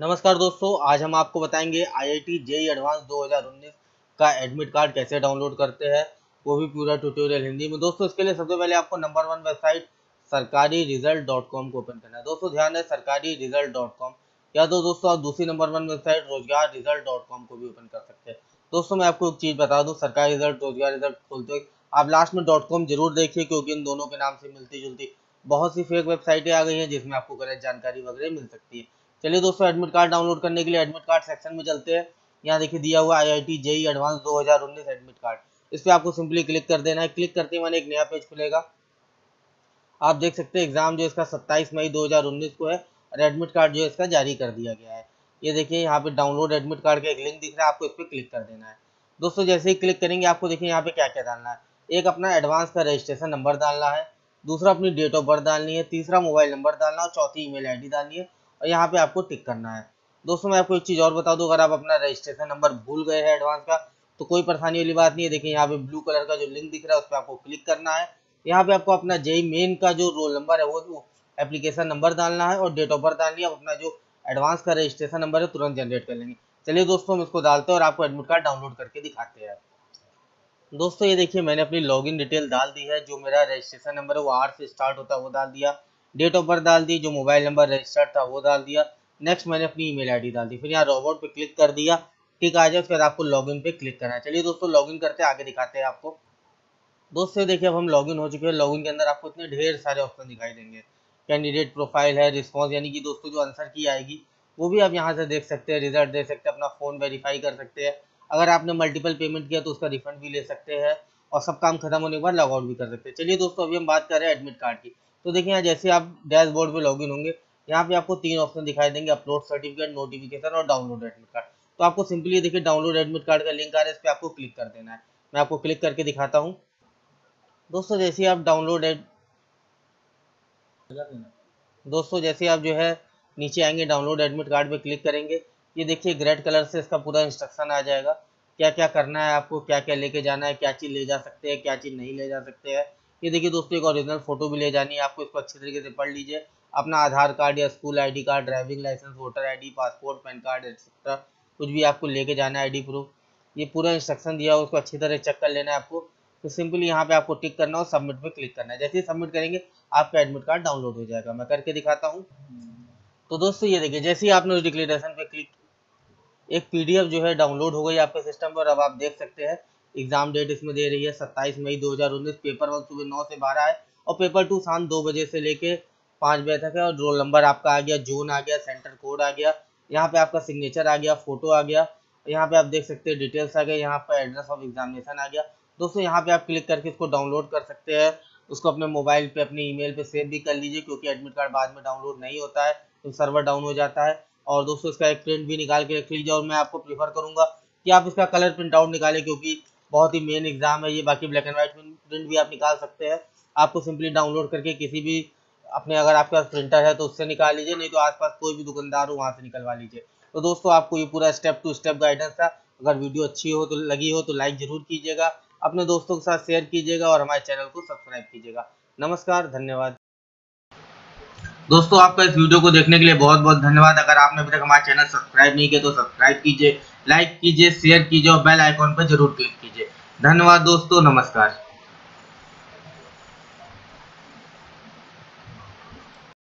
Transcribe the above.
नमस्कार दोस्तों, आज हम आपको बताएंगे IIT JEE एडवांस 2019 का एडमिट कार्ड कैसे डाउनलोड करते हैं, वो भी पूरा ट्यूटोरियल हिंदी में। दोस्तों इसके लिए सबसे पहले आपको नंबर वन वेबसाइट सरकारी रिजल्ट.com को ओपन करना है। दोस्तों ध्यान है, सरकारी रिजल्ट.com या तो दोस्तों आप दूसरी नंबर वन वेबसाइट रोजगार रिजल्ट.com को भी ओपन कर सकते हैं। दोस्तों मैं आपको एक चीज़ बता दूँ, सरकारी रिजल्ट रोजगार रिजल्ट खोलते हुए आप लास्ट में .com जरूर देखिए, क्योंकि इन दोनों के नाम से मिलती जुलती बहुत सी फेक वेबसाइटें आ गई हैं जिसमें आपको गलत जानकारी वगैरह मिल सकती है। चलिए दोस्तों, एडमिट कार्ड डाउनलोड करने के लिए एडमिट कार्ड सेक्शन में चलते हैं। यहाँ देखिए दिया हुआ IIT JEE advance 2019 admit card, इस पर आपको सिंपली क्लिक कर देना है। क्लिक करते ही मैंने एक नया पेज खुलेगा, आप देख सकते हैं एग्जाम जो इसका 27 मई 2019 को है और एडमिट कार्ड जो है इसका जारी कर दिया गया है। ये देखिए यहाँ पे डाउनलोड एडमिट कार्ड का एक लिंक दिख रहा है, आपको इस पर क्लिक कर देना है। दोस्तों जैसे ही क्लिक करेंगे आपको देखिए यहाँ पे क्या क्या डालना है। एक, अपना एडवांस का रजिस्ट्रेशन नंबर डालना है, दूसरा अपनी डेट ऑफ बर्थ डालनी है, तीसरा मोबाइल नंबर डालना है और चौथी ईमेल आईडी डालनी है और यहाँ पे आपको टिक करना है। दोस्तों मैं आपको एक चीज़ और बता दूँ, अगर आप अपना रजिस्ट्रेशन नंबर भूल गए हैं एडवांस का तो कोई परेशानी वाली बात नहीं है। देखिए यहाँ पे ब्लू कलर का जो लिंक दिख रहा है उस पर आपको क्लिक करना है। यहाँ पे आपको अपना जेई मेन का जो रोल नंबर है वो एप्लीकेशन नंबर डालना है और डेट ऑफ बर्थ डालनी है। अपना जो एडवांस का रजिस्ट्रेशन नंबर है तुरंत जनरेट कर लेंगे। चलिए दोस्तों हम इसको डालते हैं और आपको एडमिट कार्ड डाउनलोड करके दिखाते हैं। दोस्तों ये देखिए मैंने अपनी लॉगिन डिटेल डाल दी है, जो मेरा रजिस्ट्रेशन नंबर है वो R से स्टार्ट होता है वो डाल दिया, डेट ऑफ बर्थ डाल दी, जो मोबाइल नंबर रजिस्टर्ड था वो डाल दिया, नेक्स्ट मैंने अपनी ईमेल आईडी डाल दी, फिर यहाँ रोबोट पे क्लिक कर दिया, ठीक आ जाए। उसके बाद आपको लॉगिन पे क्लिक करना है। चलिए दोस्तों लॉगिन करते हैं, आगे दिखाते हैं आपको। दोस्तों देखिए अब हम लॉगिन हो चुके हैं। लॉगिन के अंदर आपको इतने ढेर सारे ऑप्शन दिखाई देंगे, कैंडिडेट प्रोफाइल है, रिस्पॉन्स यानी कि दोस्तों जो आंसर की आएगी वो भी आप यहाँ से देख सकते हैं, रिजल्ट देख सकते हैं, अपना फ़ोन वेरीफाई कर सकते हैं, अगर आपने मल्टीपल पेमेंट किया तो उसका रिफंड भी ले सकते हैं और सब काम खत्म होने के बाद लॉग आउट भी कर सकते हैं। चलिए दोस्तों अभी हम बात कर रहे हैं एडमिट कार्ड की, तो देखिए यहाँ जैसे आप डैशबोर्ड पे लॉगिन होंगे यहाँ पे आपको तीन ऑप्शन दिखाई देंगे, अपलोड सर्टिफिकेट, नोटिफिकेशन और डाउनलोड एडमिट कार्ड। तो आपको सिंपली देखिए डाउनलोड एडमिट कार्ड का लिंक आ रहा है, इस पर आपको क्लिक कर देना है। मैं आपको क्लिक करके दिखाता हूँ। दोस्तों जैसे आप आप जो है नीचे आएंगे डाउनलोड एडमिट कार्ड पर क्लिक करेंगे, ये देखिए रेड कलर से इसका पूरा इंस्ट्रक्शन आ जाएगा, क्या क्या करना है आपको, क्या क्या लेके जाना है, क्या चीज़ ले जा सकते हैं, क्या चीज़ नहीं ले जा सकते हैं। ये देखिए दोस्तों एक ओरिजिनल फोटो भी ले जानी है आपको, इसको अच्छे तरीके से पढ़ लीजिए। अपना आधार कार्ड या school ID card, driving licence, voter ID, passport, PAN card etcetera कुछ भी आपको लेके जाना है, आईडी प्रूफ, ये पूरा इंस्ट्रक्शन दिया है, उसको अच्छी तरह चेक कर लेना है आपको। तो सिंपली यहाँ पे आपको टिक करना और सबमिट पे क्लिक करना है। जैसे ही सबमिट करेंगे आपका एडमिट कार्ड डाउनलोड हो जाएगा। मैं करके दिखाता हूँ। तो दोस्तों ये देखिए जैसे ही आपने उस डिक्लेरेशन पे क्लिक, एक पीडीएफ जो है डाउनलोड हो गई आपके सिस्टम पर। अब आप देख सकते हैं एग्जाम डेट इसमें दे रही है 27 मई 2019, पेपर 1 सुबह 9 से 12 है और पेपर 2 शाम 2 बजे से लेके 5 बजे तक है। और रोल नंबर आपका आ गया, जोन आ गया, सेंटर कोड आ गया, यहाँ पे आपका सिग्नेचर आ गया, फोटो आ गया, यहाँ पे आप देख सकते हैं डिटेल्स आ गए, यहाँ पर एड्रेस ऑफ एग्जामिनेशन आ गया। दोस्तों यहाँ पे आप क्लिक करके इसको डाउनलोड कर सकते हैं, उसको अपने मोबाइल पे अपनी ईमेल पे सेव भी कर लीजिए, क्योंकि एडमिट कार्ड बाद में डाउनलोड नहीं होता है तो सर्वर डाउन हो जाता है। और दोस्तों इसका एक प्रिंट भी निकाल के रख लीजिए, और मैं आपको प्रीफर करूंगा कि आप इसका कलर प्रिंट आउट निकालें, क्योंकि बहुत ही मेन एग्जाम है ये। बाकी ब्लैक एंड व्हाइट प्रिंट भी आप निकाल सकते हैं, आपको सिंपली डाउनलोड करके किसी भी अपने, अगर आपके पास प्रिंटर है तो उससे निकाल लीजिए, नहीं तो आसपास कोई भी दुकानदार हो वहाँ से निकलवा लीजिए। तो दोस्तों आपको ये पूरा स्टेप टू स्टेप गाइडेंस था। अगर वीडियो अच्छी हो तो लगी हो तो लाइक जरूर कीजिएगा, अपने दोस्तों के साथ शेयर कीजिएगा और हमारे चैनल को सब्सक्राइब कीजिएगा। नमस्कार, धन्यवाद। दोस्तों आपका इस वीडियो को देखने के लिए बहुत बहुत धन्यवाद। अगर आपने अभी तक हमारा चैनल सब्सक्राइब नहीं किया तो सब्सक्राइब कीजिए, लाइक कीजिए, शेयर कीजिए और बेल आइकॉन पर जरूर क्लिक कीजिए। धन्यवाद दोस्तों, नमस्कार।